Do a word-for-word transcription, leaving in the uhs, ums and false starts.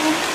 Bye.